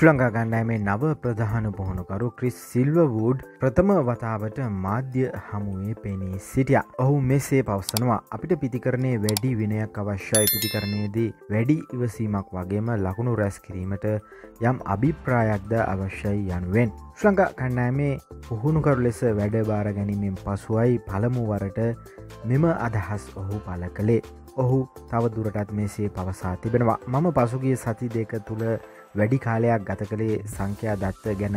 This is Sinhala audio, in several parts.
ශ්‍රලංකා කණ්ඩායමේ නව ප්‍රධාන පුහුණුකරු ක්‍රිස් සිල්වර්වුඩ් ප්‍රථම වතාවට මාධ්‍ය හමුවේ පෙනී සිටියා. ඔහු මෙසේ පවසනවා, අපිට පිතිකරණයේ වැඩි විනයක් අවශ්‍යයි. පිතිකරණයේදී වැඩි ඉවසීමක් වගේම ලකුණු රැස් කිරීමට යම් අභිප්‍රායක්ද අවශ්‍යයි යනුවෙන් ශ්‍රලංකා කණ්ඩායමේ පුහුණුකරු ලෙස වැඩබාර ගැනීමෙන් පසුයි පළමු වරට මෙම අදහස් ඔහු පළ කළේ. ඔහු තවදුරටත් මෙසේ පවසා තිබෙනවා, මම පසුගිය සති දෙක තුළ වැඩි කාලයක් ගත කළේ සංඛ්‍යා දත්ත ගැන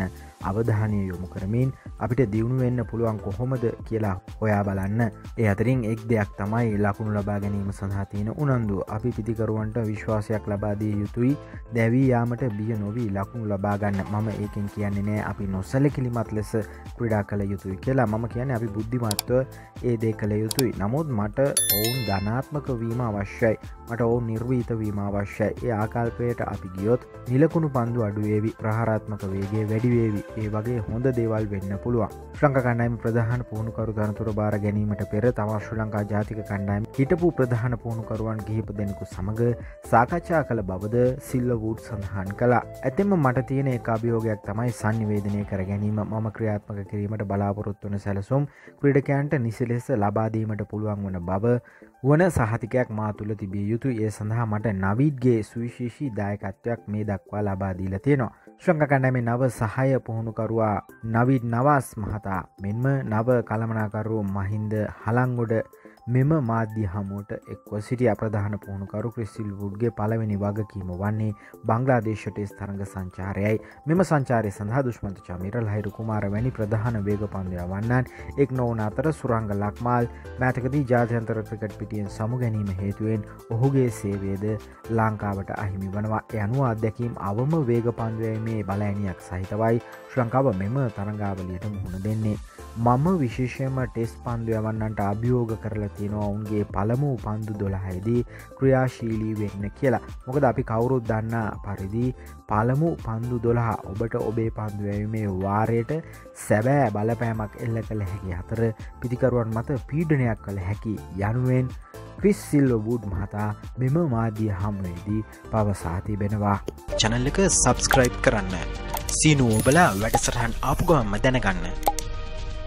අවධානය යොමු කරමින් අපිට දියුණු වෙන්න පුළුවන් කොහොමද කියලා හොයා බලන්න. ඒ අතරින් එක් දෙයක් තමයි ලකුණු ලබා ගැනීම සඳහා තියෙන උනන්දු. අපි පිතිකරුවන්ට විශ්වාසයක් ලබා දිය යුතුයි. දැවී යාමට බිය නොවී ලකුණු ලබා ගන්න. මම ඒකෙන් කියන්නේ නෑ අපි නොසැලකිලිමත් ලෙස ක්‍රීඩා කළ යුතුයි කියලා. මම කියන්නේ අපි බුද්ධිමත්ව ඒ දේ කළ යුතුයි. නමුත් මට ඔවුන් ධනාත්මක වීම අවශ්‍යයි. මට ඔවුන් නිර්වීත වීම අවශ්‍යයි. ඒ ආකල්පයට අපි ගියොත් නිලකුණු පන්දු අඩුවේවි, ප්‍රහාරාත්මක වේගය වැඩිවේවි. ඒ වගේ හොඳ දේවල් වෙන්න පුළුවන්. ශ්‍රී ලංකා කණ්ඩායම ප්‍රධාන පුහුණුකරු තනතුර බාර ගැනීමට පෙර තව ශ්‍රී ලංකා ජාතික කණ්ඩායම හිටපු ප්‍රධාන පුහුණුකරුවන් කිහිප දෙනෙකු සමග සාකච්ඡා කළ බවද සිල්වර්වුඩ් සඳහන් කළා. ඇතෙම මට තියෙන එක අභියෝගයක් තමයි සංනිවේදනය කර ගැනීම. මම ක්‍රියාත්මක කිරීමට බලාපොරොත්තු වන සැලසුම් ක්‍රීඩකයන්ට නිසලෙස ලබා දීමට පුළුවන් වන බව වන සහතිකයක් මා තුළ තිබිය යුතුයි. ඒ සඳහා මට නවීඩ්ගේ සුවිශේෂී දායකත්වයක් මේ දක්වා ලබා දීලා තියෙනවා. ශ්‍රී ලංකා කණ්ඩායමේ නව සහාය පුහුණුකරුවා නවීඩ් නවාස් මහතා මෙන්ම නව කළමනාකරු මහින්ද හලංගොඩ මෙම මාධ්‍ය හමුවට එක්ව සිටියා. ප්‍රධාන පුහුණුකරු ක්‍රිස් සිල්වර්වුඩ්ගේ පළවෙනි වගකීම වන්නේ බංග්ලාදේශ ටෙස්ට් තරඟ සංචාරයයි. මෙම සංචාරය සඳහා දුෂ්මන්ත චමීර, ලහිරු කුමාර වැනි ප්‍රධාන වේග පන්දු යවන්නන් එක් නොවන අතර සුරංග ලක්මාල් මෑතකදී ජාත්‍යන්තර ක්‍රිකට් පිටියෙන් සමු ගැනීම හේතුවෙන් ඔහුගේ සේවයද ලංකාවට අහිමි වනවා. ඒ අනුව අත්දැකීම් අවම වේග පන්දුයීමේ බලඇණියක් සහිතවයි ශ්‍රී ලංකාව මෙම තරඟාවලියට මුහුණ දෙන්නේ. මම විශේෂයෙන්ම ටෙස්ට් පන්දු යවන්නන්ට අභියෝග කරලා තියෙනවා ඔවුන්ගේ පළමු පන්දු 12යිදී ක්‍රියාශීලී වෙන්න කියලා. මොකද අපි කවුරුත් දන්නා පරිදි පළමු පන්දු 12 ඔබට ඔබේ පන්දු යැවීමේ වාරයට සැබෑ බලපෑමක් එල්ල කළ හැකි අතර පිතිකරුවන් මත පීඩනයක් කළ හැකි යනුවෙන් ක්‍රිස් සිල්වර්වුඩ් මහතා මෙම මාධ්‍ය හමුවේදී පවසා තිබෙනවා. channel එක subscribe කරන්න. සීනු ඔබලා වැඩසටහන් ආපු ගමන්ම දැනගන්න.